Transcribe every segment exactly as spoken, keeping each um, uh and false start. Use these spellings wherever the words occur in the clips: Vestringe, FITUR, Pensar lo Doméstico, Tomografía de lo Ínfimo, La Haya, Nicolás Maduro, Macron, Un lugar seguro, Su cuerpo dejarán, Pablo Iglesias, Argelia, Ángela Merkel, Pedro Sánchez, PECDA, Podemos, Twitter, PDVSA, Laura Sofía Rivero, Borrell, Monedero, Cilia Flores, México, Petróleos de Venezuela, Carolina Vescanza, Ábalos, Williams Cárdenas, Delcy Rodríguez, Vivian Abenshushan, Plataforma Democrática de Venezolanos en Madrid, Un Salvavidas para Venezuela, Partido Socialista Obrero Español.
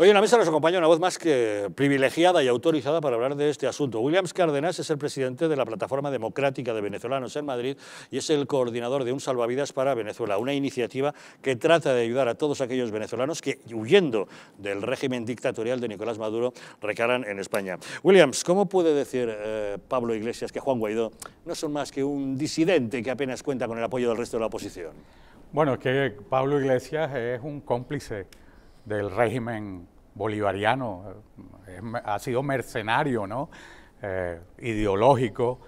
Hoy en la mesa nos acompaña una voz más que privilegiada y autorizada para hablar de este asunto. Williams Cárdenas es el presidente de la Plataforma Democrática de Venezolanos en Madrid y es el coordinador de Un Salvavidas para Venezuela, una iniciativa que trata de ayudar a todos aquellos venezolanos que, huyendo del régimen dictatorial de Nicolás Maduro, recalan en España. Williams, ¿cómo puede decir eh, Pablo Iglesias que Juan Guaidó no son más que un disidente que apenas cuenta con el apoyo del resto de la oposición? Bueno, es que Pablo Iglesias es un cómplice del régimen bolivariano, ha sido mercenario, ¿no? eh, ideológico,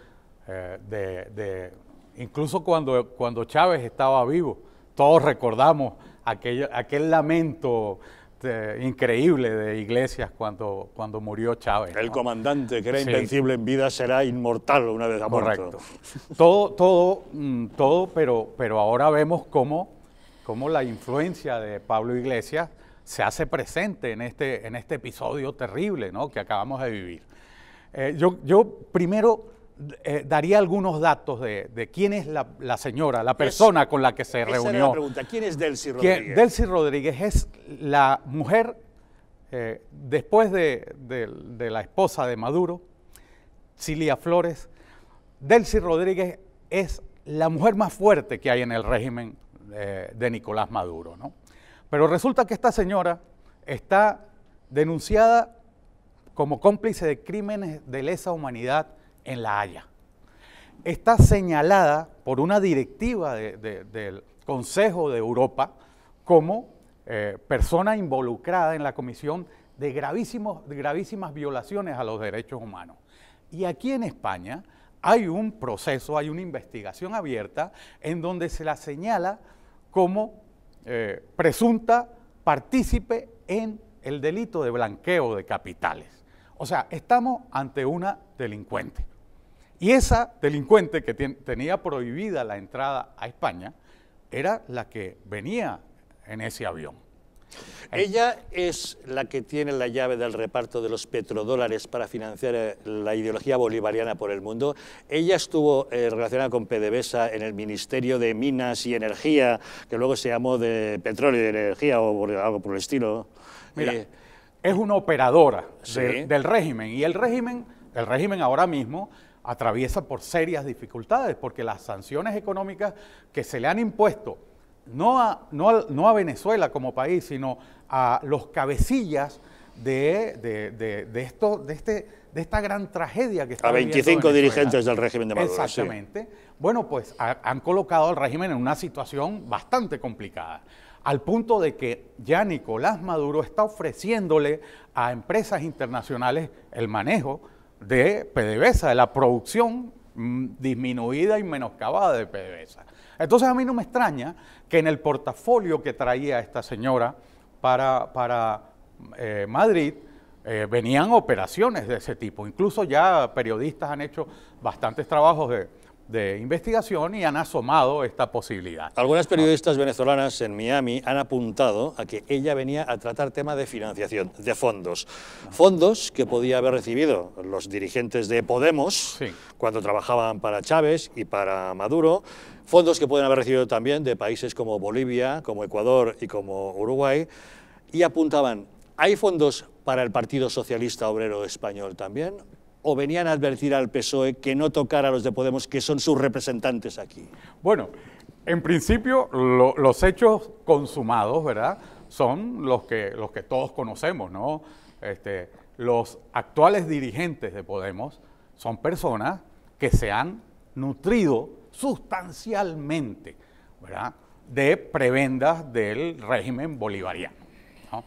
eh, de, de, incluso cuando, cuando Chávez estaba vivo, todos recordamos aquel, aquel lamento de, increíble de Iglesias cuando, cuando murió Chávez, ¿no? El comandante que era invencible, sí, en vida será inmortal una vez muerto. Correcto. Todo, todo, todo pero, pero ahora vemos cómo, cómo la influencia de Pablo Iglesias se hace presente en este, en este episodio terrible, ¿no?, que acabamos de vivir. Eh, yo, yo primero eh, daría algunos datos de, de quién es la, la señora, la persona es, con la que se esa reunió. Era la pregunta. ¿Quién es Delcy Rodríguez? Delcy Rodríguez es la mujer, eh, después de, de, de la esposa de Maduro, Cilia Flores. Delcy Rodríguez es la mujer más fuerte que hay en el régimen eh, de Nicolás Maduro, ¿no? Pero resulta que esta señora está denunciada como cómplice de crímenes de lesa humanidad en La Haya. Está señalada por una directiva de, de, del Consejo de Europa como eh, persona involucrada en la comisión de, gravísimos, de gravísimas violaciones a los derechos humanos. Y aquí en España hay un proceso, hay una investigación abierta en donde se la señala como Eh, presunta partícipe en el delito de blanqueo de capitales. O sea, estamos ante una delincuente. Y esa delincuente que ten, tenía prohibida la entrada a España era la que venía en ese avión. Ella es la que tiene la llave del reparto de los petrodólares para financiar la ideología bolivariana por el mundo. Ella estuvo eh, relacionada con P D V S A en el Ministerio de Minas y Energía, que luego se llamó de Petróleo de Energía o algo por el estilo. Mira, eh, es una operadora ¿sí? de, del régimen y el régimen, el régimen ahora mismo atraviesa por serias dificultades porque las sanciones económicas que se le han impuesto No a, no, a, no a Venezuela como país, sino a los cabecillas de, de, de, de, esto, de, este, de esta gran tragedia que está viviendo Venezuela. A veinticinco dirigentes del régimen de Maduro. Exactamente. Sí. Bueno, pues a, han colocado al régimen en una situación bastante complicada, al punto de que ya Nicolás Maduro está ofreciéndole a empresas internacionales el manejo de P D V S A, de la producción mmm, disminuida y menoscabada de P D V S A. Entonces a mí no me extraña que en el portafolio que traía esta señora para, para eh, Madrid eh, venían operaciones de ese tipo. Incluso ya periodistas han hecho bastantes trabajos de, de investigación y han asomado esta posibilidad. Algunas periodistas venezolanas en Miami han apuntado a que ella venía a tratar tema de financiación, de fondos. Fondos que podía haber recibido los dirigentes de Podemos, sí, cuando trabajaban para Chávez y para Maduro. Fondos que pueden haber recibido también de países como Bolivia, como Ecuador y como Uruguay, y apuntaban, ¿hay fondos para el Partido Socialista Obrero Español también? ¿O venían a advertir al P S O E que no tocara a los de Podemos, que son sus representantes aquí? Bueno, en principio lo, los hechos consumados, ¿verdad?, son los que, los que todos conocemos, ¿no? Este, los actuales dirigentes de Podemos son personas que se han nutrido sustancialmente, ¿verdad?, de prebendas del régimen bolivariano, ¿no?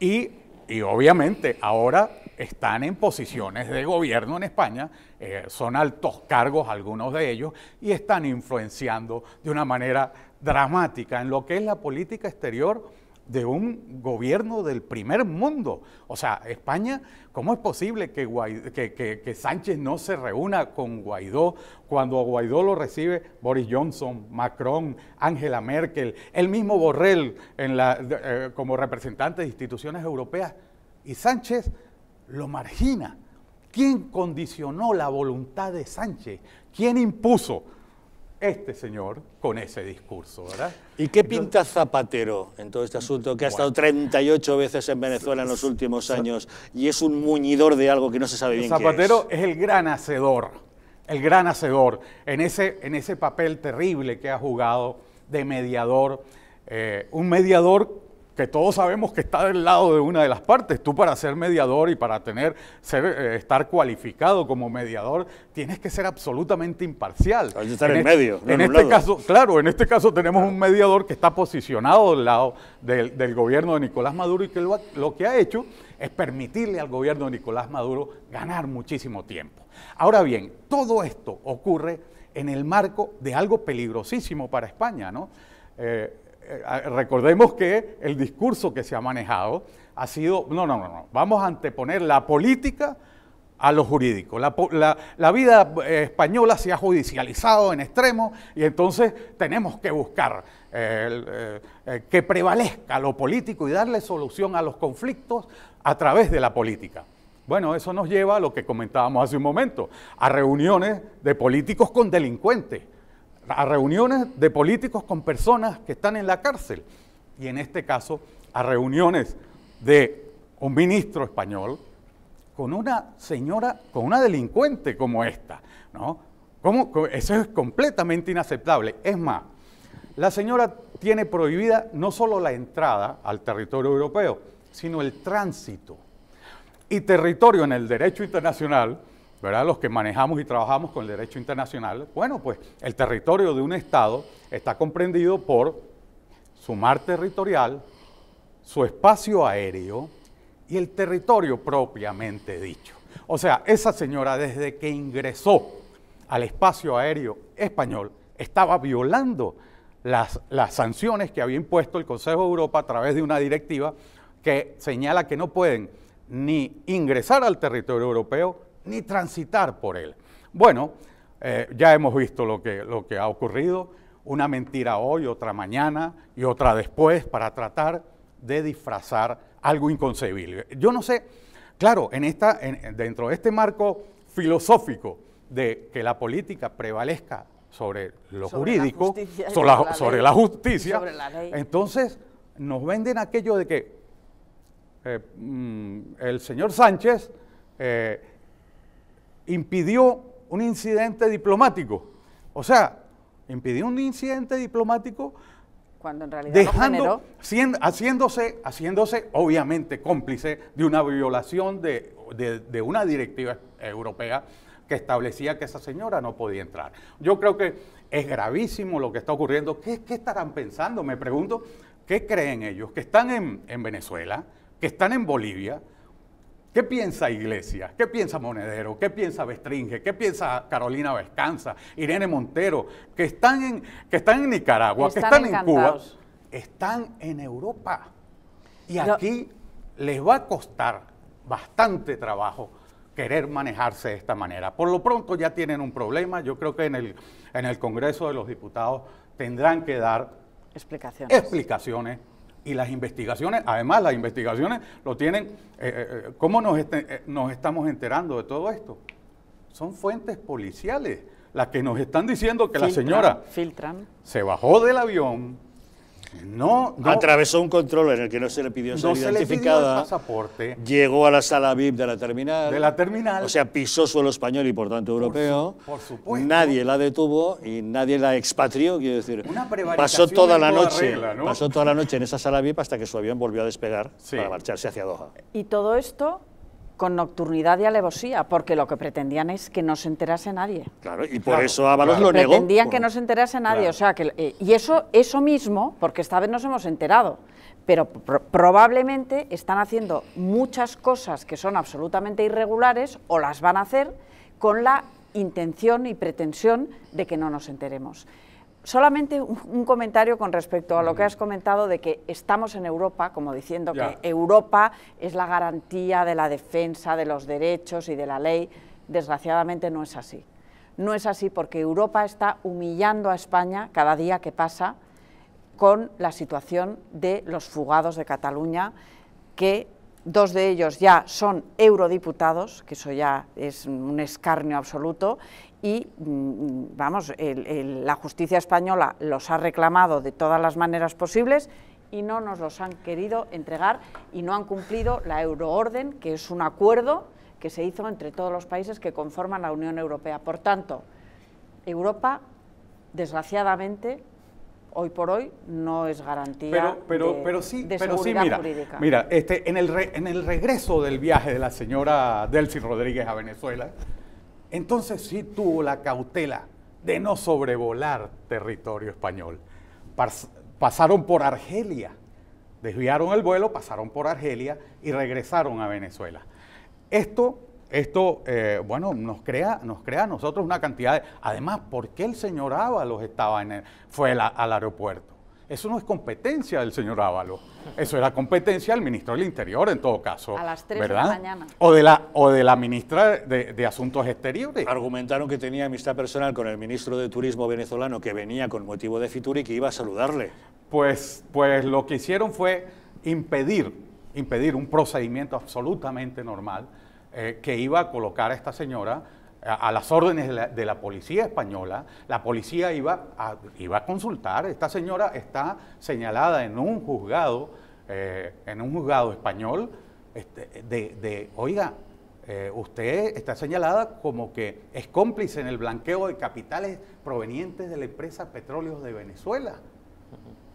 Y, y obviamente ahora están en posiciones de gobierno en España, eh, son altos cargos algunos de ellos y están influenciando de una manera dramática en lo que es la política exterior de un gobierno del primer mundo. O sea, España, ¿cómo es posible que, Guaidó, que, que, que Sánchez no se reúna con Guaidó cuando a Guaidó lo recibe Boris Johnson, Macron, Ángela Merkel, el mismo Borrell en la, eh, como representante de instituciones europeas? Y Sánchez lo margina. ¿Quién condicionó la voluntad de Sánchez? ¿Quién impuso este señor con ese discurso, ¿verdad? ¿Y qué pinta Entonces, Zapatero en todo este asunto, que ha bueno, estado treinta y ocho veces en Venezuela en los últimos años y es un muñidor de algo que no se sabe bien Zapatero qué es? Zapatero es el gran hacedor, el gran hacedor, en ese, en ese papel terrible que ha jugado de mediador, eh, un mediador que todos sabemos que está del lado de una de las partes. Tú para ser mediador y para tener ser, eh, estar cualificado como mediador, tienes que ser absolutamente imparcial. Hay que estar en, en este, medio. No en en este caso, claro, en este caso tenemos un mediador que está posicionado del lado del, del gobierno de Nicolás Maduro y que lo, lo que ha hecho es permitirle al gobierno de Nicolás Maduro ganar muchísimo tiempo. Ahora bien, todo esto ocurre en el marco de algo peligrosísimo para España, ¿no? Eh, Recordemos que el discurso que se ha manejado ha sido, no, no, no, no, vamos a anteponer la política a lo jurídico. La, la, la vida española se ha judicializado en extremo y entonces tenemos que buscar eh, eh, que prevalezca lo político y darle solución a los conflictos a través de la política. Bueno, eso nos lleva a lo que comentábamos hace un momento, a reuniones de políticos con delincuentes, a reuniones de políticos con personas que están en la cárcel y en este caso a reuniones de un ministro español con una señora, con una delincuente como esta, ¿no? ¿Cómo? Eso es completamente inaceptable. Es más, la señora tiene prohibida no solo la entrada al territorio europeo, sino el tránsito. Y territorio en el derecho internacional, ¿verdad? Los que manejamos y trabajamos con el derecho internacional, bueno, pues el territorio de un Estado está comprendido por su mar territorial, su espacio aéreo y el territorio propiamente dicho. O sea, esa señora desde que ingresó al espacio aéreo español estaba violando las, las sanciones que había impuesto el Consejo de Europa a través de una directiva que señala que no pueden ni ingresar al territorio europeo ni transitar por él. Bueno, eh, ya hemos visto lo que, lo que ha ocurrido, una mentira hoy, otra mañana y otra después para tratar de disfrazar algo inconcebible. Yo no sé, claro, en esta, en, dentro de este marco filosófico de que la política prevalezca sobre lo sobre jurídico, la justicia, sobre, la, la sobre la justicia, sobre la ley. Entonces nos venden aquello de que eh, el señor Sánchez eh, impidió un incidente diplomático, o sea, impidió un incidente diplomático cuando en realidad dejando, siendo, haciéndose, haciéndose obviamente cómplice de una violación de, de, de una directiva europea que establecía que esa señora no podía entrar. Yo creo que es gravísimo lo que está ocurriendo. ¿Qué, qué estarán pensando? Me pregunto, ¿qué creen ellos? ¿Que están en, en Venezuela? ¿Que están en Bolivia? ¿Qué piensa Iglesia? ¿Qué piensa Monedero? ¿Qué piensa Vestringe? ¿Qué piensa Carolina Vescanza? Irene Montero, que están en, que están en Nicaragua, están que están encantados. En Cuba, están en Europa. Y no. Aquí les va a costar bastante trabajo querer manejarse de esta manera. Por lo pronto ya tienen un problema. Yo creo que en el, en el Congreso de los Diputados tendrán que dar explicaciones. explicaciones Y las investigaciones, además las investigaciones lo tienen, eh, eh, ¿cómo nos, este, eh, nos estamos enterando de todo esto? Son fuentes policiales las que nos están diciendo que filtran, la señora filtran. se bajó del avión, no, no atravesó un control en el que no se le pidió ser no identificada, pasaporte, llegó a la sala V I P de la terminal, de la terminal, o sea, pisó suelo español y por tanto europeo, por, su, por supuesto, nadie la detuvo y nadie la expatrió, quiero decir, pasó toda la toda noche, regla, ¿no? pasó toda la noche en esa sala V I P hasta que su avión volvió a despegar sí. para marcharse hacia Doha. Y todo esto con nocturnidad y alevosía, porque lo que pretendían es que no se enterase nadie. Claro, y por claro, eso Ábalos claro. lo negó. Pretendían que no se enterase nadie, claro. o sea, que eh, y eso, eso mismo, porque esta vez nos hemos enterado, pero pro probablemente están haciendo muchas cosas que son absolutamente irregulares, o las van a hacer, con la intención y pretensión de que no nos enteremos. Solamente un, un comentario con respecto a lo que has comentado de que estamos en Europa, como diciendo ya. que Europa es la garantía de la defensa de los derechos y de la ley. Desgraciadamente no es así. No es así porque Europa está humillando a España cada día que pasa con la situación de los fugados de Cataluña, que dos de ellos ya son eurodiputados, que eso ya es un escarnio absoluto, y, vamos, el, el, la justicia española los ha reclamado de todas las maneras posibles y no nos los han querido entregar y no han cumplido la euroorden, que es un acuerdo que se hizo entre todos los países que conforman la Unión Europea. Por tanto, Europa, desgraciadamente, hoy por hoy, no es garantía pero, pero, de, pero sí, de pero seguridad sí, mira, jurídica. Mira, este, en, el re, en el regreso del viaje de la señora Delcy Rodríguez a Venezuela, entonces sí tuvo la cautela de no sobrevolar territorio español. Pas, pasaron por Argelia, desviaron el vuelo, pasaron por Argelia y regresaron a Venezuela. Esto, esto eh, bueno, nos crea, nos crea a nosotros una cantidad de... Además, ¿por qué el señor Ábalos estaba en el, fue la, al aeropuerto? Eso no es competencia del señor Ábalos, eso era competencia del ministro del Interior, en todo caso. A las tres, ¿verdad?, de la mañana. O de la, o de la ministra de, de Asuntos Exteriores. Argumentaron que tenía amistad personal con el ministro de Turismo venezolano, que venía con motivo de FITUR y que iba a saludarle. Pues, pues lo que hicieron fue impedir... impedir un procedimiento absolutamente normal eh, que iba a colocar a esta señora a, a las órdenes de la, de la policía española. La policía iba a, iba a consultar. Esta señora está señalada en un juzgado, eh, en un juzgado español, este, de, de, oiga, eh, usted está señalada como que es cómplice en el blanqueo de capitales provenientes de la empresa Petróleos de Venezuela.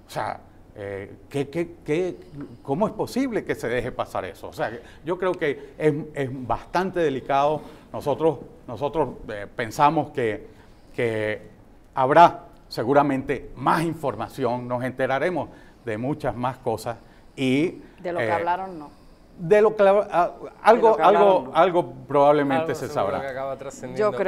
O sea... Eh, ¿qué, qué, qué, ¿Cómo es posible que se deje pasar eso? O sea, yo creo que es, es bastante delicado. Nosotros, nosotros eh, pensamos que, que habrá seguramente más información, nos enteraremos de muchas más cosas. Y de lo eh, que hablaron, no. De lo que, ah, algo, de lo que hablaron, algo, no. algo probablemente algo se sabrá. Que acaba trascendiendo. Yo creo